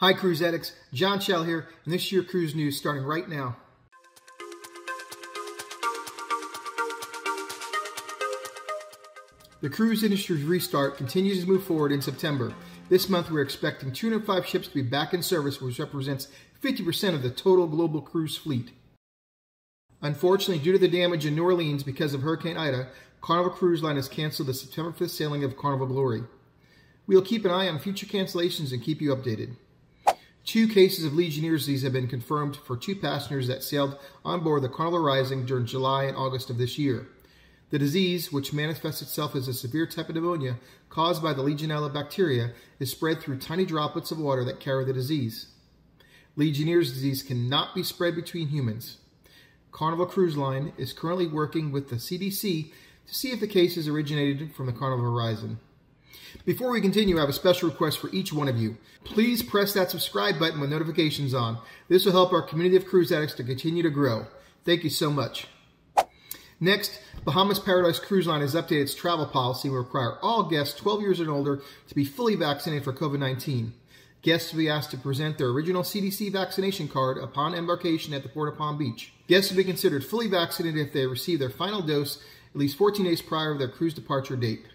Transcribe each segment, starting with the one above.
Hi Cruise Addicts, John Schell here, and this is your cruise news starting right now. The cruise industry's restart continues to move forward in September. This month we're expecting 205 ships to be back in service, which represents 50% of the total global cruise fleet. Unfortunately, due to the damage in New Orleans because of Hurricane Ida, Carnival Cruise Line has canceled the September 5th sailing of Carnival Glory. We'll keep an eye on future cancellations and keep you updated. 2 cases of Legionnaires' disease have been confirmed for 2 passengers that sailed on board the Carnival Horizon during July and August of this year. The disease, which manifests itself as a severe type of pneumonia caused by the Legionella bacteria, is spread through tiny droplets of water that carry the disease. Legionnaires' disease cannot be spread between humans. Carnival Cruise Line is currently working with the CDC to see if the cases originated from the Carnival Horizon. Before we continue, I have a special request for each one of you. Please press that subscribe button with notifications on. This will help our community of cruise addicts to continue to grow. Thank you so much. Next, Bahamas Paradise Cruise Line has updated its travel policy and will require all guests 12 years and older to be fully vaccinated for COVID-19. Guests will be asked to present their original CDC vaccination card upon embarkation at the Port of Palm Beach. Guests will be considered fully vaccinated if they receive their final dose at least 14 days prior to their cruise departure date.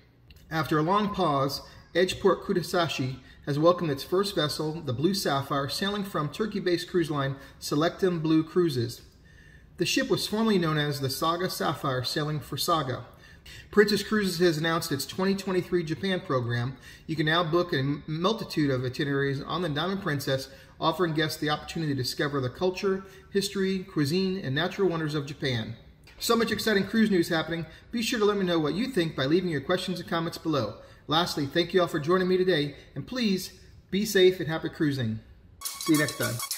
After a long pause, Edgeport Kudasashi has welcomed its first vessel, the Blue Sapphire, sailing from Turkey-based cruise line Selectum Blue Cruises. The ship was formerly known as the Saga Sapphire, sailing for Saga. Princess Cruises has announced its 2023 Japan program. You can now book a multitude of itineraries on the Diamond Princess, offering guests the opportunity to discover the culture, history, cuisine, and natural wonders of Japan. So much exciting cruise news happening. Be sure to let me know what you think by leaving your questions and comments below. Lastly, thank you all for joining me today, and please be safe and happy cruising. See you next time.